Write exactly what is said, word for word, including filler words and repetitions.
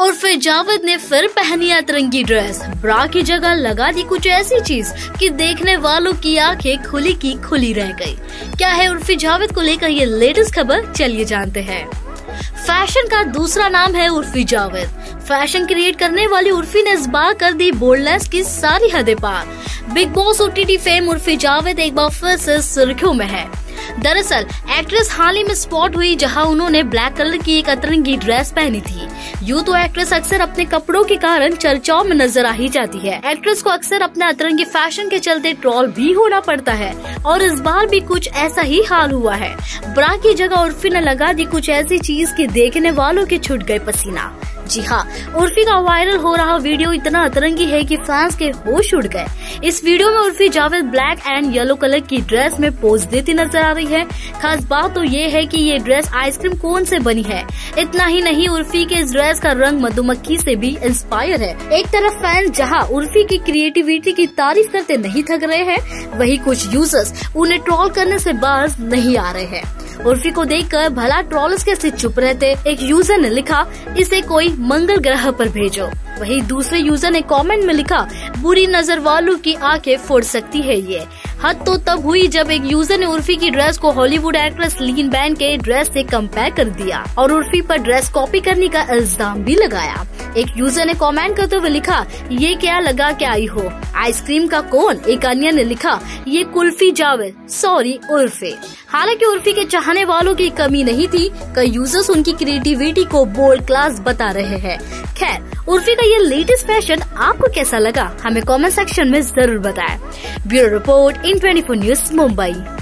उर्फी जावेद ने फिर पहनी अतरंगी ड्रेस, ब्रा की जगह लगा दी कुछ ऐसी चीज कि देखने वालों की आंखें खुली की खुली रह गई। क्या है उर्फी जावेद को लेकर ये लेटेस्ट खबर, चलिए जानते हैं। फैशन का दूसरा नाम है उर्फी जावेद। फैशन क्रिएट करने वाली उर्फी ने इस बार कर दी बोल्डनेस की सारी हदें पार। Big boss OTT fame Urfi Javed एक बार फिर से सुर्खियों में है। दरअसल एक्ट्रेस हाल ही में स्पॉट हुई जहां उन्होंने ब्लैक कलर की एक अतरंगी ड्रेस पहनी थी। यूं तो एक्ट्रेस अक्सर अपने कपड़ों के कारण चर्चाओं में नजर आ ही जाती है। एक्ट्रेस को अक्सर अपने अतरंगी फैशन के चलते ट्रोल भी होना पड़ता है और इस बार भी कुछ ऐसा ही हाल हुआ है। ब्रा की जगह उर्फी ने लगा दी कुछ ऐसी चीज कि देखने वालों के छूट गए पसीना। जी हाँ, उर्फी का वायरल हो रहा वीडियो इतना अतरंगी है कि फैंस के होश उड़ गए। इस वीडियो में Urfi Javed black and yellow colour की ड्रेस में पोज देती नजर आ रही है। खास बात तो ये है कि ये ड्रेस आइसक्रीम कोन से बनी है। इतना ही नहीं, उर्फी के इस ड्रेस का रंग मधुमक्खी से भी इंस्पायर है। एक तरफ फैंस जहाँ उर्फी की क्रिएटिविटी की तारीफ करते नहीं थक रहे हैं, वहीं कुछ यूजर्स उन्हें ट्रोल करने से बाज नहीं आ रहे हैं। उर्फी को देखकर भला ट्रोल्स कैसे चुप रहते। एक यूजर ने लिखा, इसे कोई मंगल ग्रह पर भेजो। वहीं दूसरे यूजर ने कमेंट में लिखा, बुरी नजर वालों की आंखें फोड़ सकती है। ये हद तो तब हुई जब एक यूजर ने उर्फी की ड्रेस को हॉलीवुड एक्ट्रेस लीन बैन के ड्रेस से कंपेयर कर दिया और उर्फी पर ड्रेस कॉपी करने का इल्जाम भी लगाया। एक यूजर ने कमेंट करते हुए लिखा, ये क्या लगा के आई हो, आइसक्रीम का कोन। एक अन्य ने लिखा, ये कुल्फी जावेद, सॉरी उर्फी। हालांकि उर्फी के चाहने वालों की कमी नहीं थी, कई यूजर्स उनकी क्रिएटिविटी को बोल्ड क्लास बता रहे हैं। खैर, उर्फी का ये लेटेस्ट फैशन आपको कैसा लगा, हमें कमेंट सेक्शन में जरूर बताएं। Bureau report, in twenty four news, Mumbai.